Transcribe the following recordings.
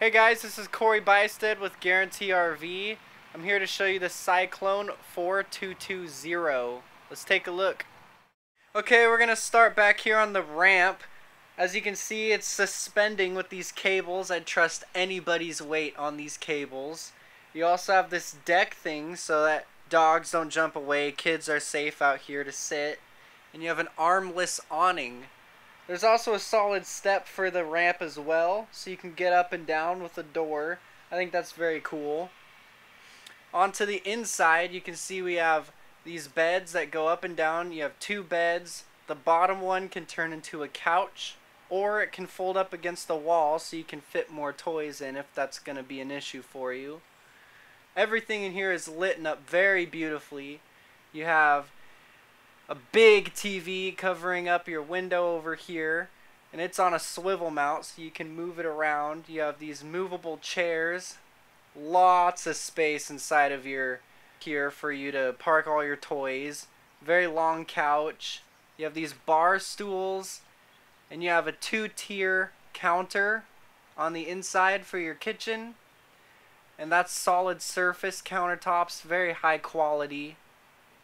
Hey guys, this is Corey Buystedt with Guaranty RV. I'm here to show you the Cyclone 4220. Let's take a look. Okay, we're gonna start back here on the ramp. As you can see, it's suspending with these cables. I'd trust anybody's weight on these cables. You also have this deck thing so that dogs don't jump away, kids are safe out here to sit, and you have an armless awning. There's also a solid step for the ramp as well, so you can get up and down with a door. I think that's very cool. Onto the inside, you can see we have these beds that go up and down. You have two beds. The bottom one can turn into a couch, or it can fold up against the wall so you can fit more toys in if that's going to be an issue for you. Everything in here is lit up very beautifully. You have a big TV covering up your window over here, and it's on a swivel mount so you can move it around. You have these movable chairs, lots of space inside of here for you to park all your toys. Very long couch. You have these bar stools, and you have a two-tier counter on the inside for your kitchen, and that's solid surface countertops, very high quality.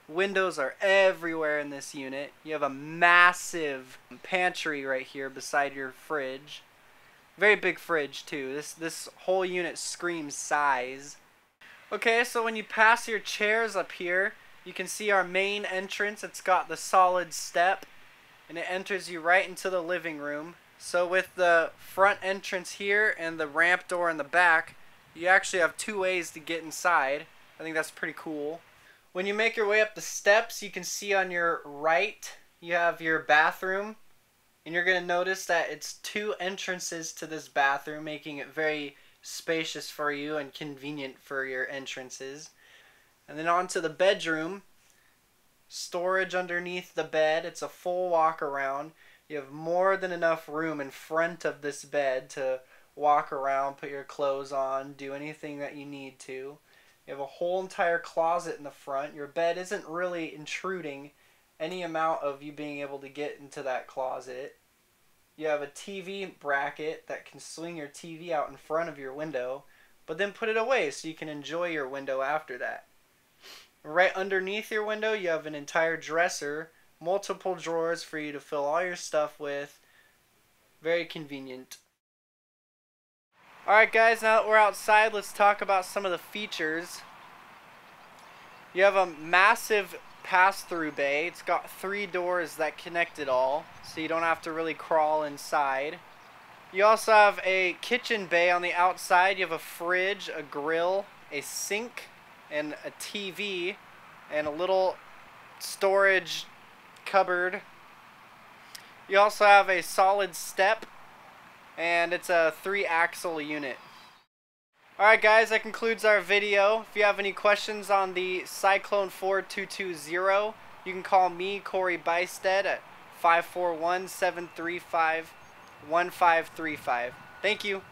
Windows are everywhere in this unit. You have a massive pantry right here beside your fridge. Very big fridge too. This whole unit screams size. Okay, so when you pass your chairs up here, you can see our main entrance. It's got the solid step, and it enters you right into the living room. So with the front entrance here and the ramp door in the back, you actually have two ways to get inside. I think that's pretty cool. When you make your way up the steps, you can see on your right, you have your bathroom. And you're going to notice that it's two entrances to this bathroom, making it very spacious for you and convenient for your entrances. And then onto the bedroom. Storage underneath the bed. It's a full walk around. You have more than enough room in front of this bed to walk around, put your clothes on, do anything that you need to. You have a whole entire closet in the front. Your bed isn't really intruding any amount of you being able to get into that closet. You have a TV bracket that can swing your TV out in front of your window, but then put it away so you can enjoy your window after that. Right underneath your window, you have an entire dresser, multiple drawers for you to fill all your stuff with. Very convenient. Alright guys, now that we're outside, let's talk about some of the features. You have a massive pass-through bay. It's got three doors that connect it all, so you don't have to really crawl inside. You also have a kitchen bay on the outside. You have a fridge, a grill, a sink, and a TV, and a little storage cupboard. You also have a solid step, and it's a 3-axle unit. Alright guys, that concludes our video. If you have any questions on the Cyclone 4220, you can call me, Corey Buystedt, at 541-735-1535. Thank you.